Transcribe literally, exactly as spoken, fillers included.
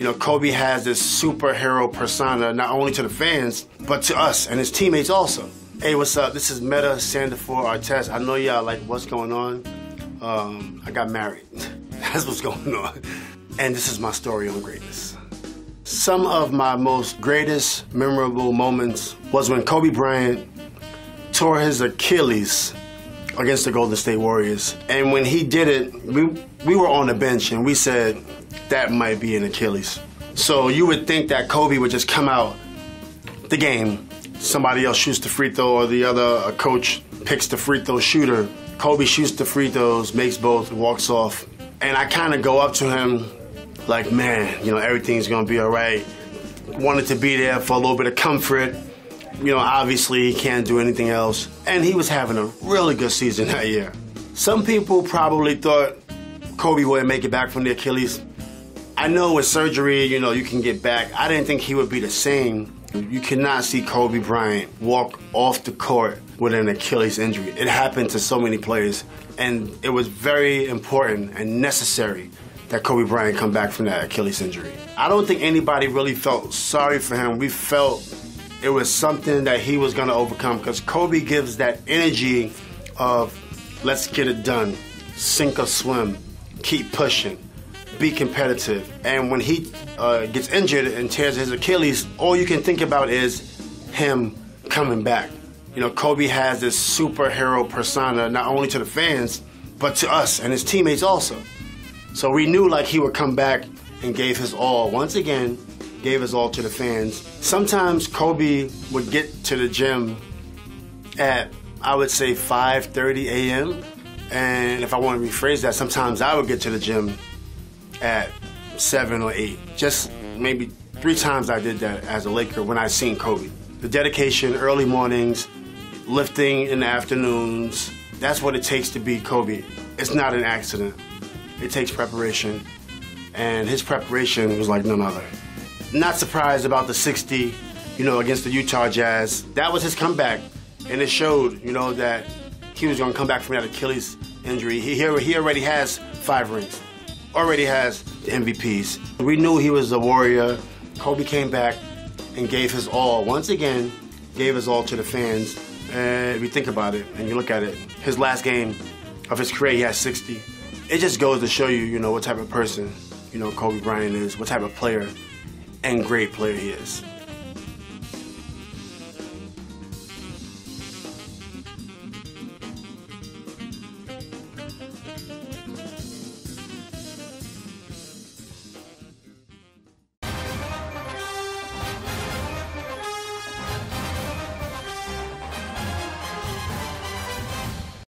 You know, Kobe has this superhero persona, not only to the fans, but to us and his teammates also. Hey, what's up? This is Meta Sandifor Artest. I know y'all like, what's going on? Um, I got married. That's what's going on. And this is my story on greatness. Some of my most greatest memorable moments was when Kobe Bryant tore his Achilles against the Golden State Warriors. And when he did it, we, we were on the bench and we said, that might be an Achilles. So you would think that Kobe would just come out the game. Somebody else shoots the free throw or the other a coach picks the free throw shooter. Kobe shoots the free throws, makes both, walks off. And I kind of go up to him like, man, you know, everything's going to be all right. Wanted to be there for a little bit of comfort. You know, obviously he can't do anything else. And he was having a really good season that year. Some people probably thought Kobe wouldn't make it back from the Achilles. I know with surgery, you know, you can get back. I didn't think he would be the same. You cannot see Kobe Bryant walk off the court with an Achilles injury. It happened to so many players, and it was very important and necessary that Kobe Bryant come back from that Achilles injury. I don't think anybody really felt sorry for him. We felt it was something that he was gonna overcome, because Kobe gives that energy of, let's get it done, sink or swim, keep pushing. Be competitive. And when he uh, gets injured and tears his Achilles, all you can think about is him coming back. You know, Kobe has this superhero persona, not only to the fans, but to us and his teammates also. So we knew like he would come back and gave his all. Once again, gave his all to the fans. Sometimes Kobe would get to the gym at, I would say, five thirty a m And if I want to rephrase that, sometimes I would get to the gym at seven or eight. Just maybe three times I did that as a Laker when I seen Kobe. The dedication, early mornings, lifting in the afternoons, that's what it takes to be Kobe. It's not an accident. It takes preparation, and his preparation was like none other. Not surprised about the sixty, you know, against the Utah Jazz. That was his comeback, and it showed, you know, that he was gonna come back from that Achilles injury. He, he already has five rings. Already has the M V Ps. We knew he was a warrior. Kobe came back and gave his all. Once again, gave his all to the fans. And if you think about it and you look at it, his last game of his career, he had sixty. It just goes to show you, you know, what type of person, you know, Kobe Bryant is, what type of player and great player he is.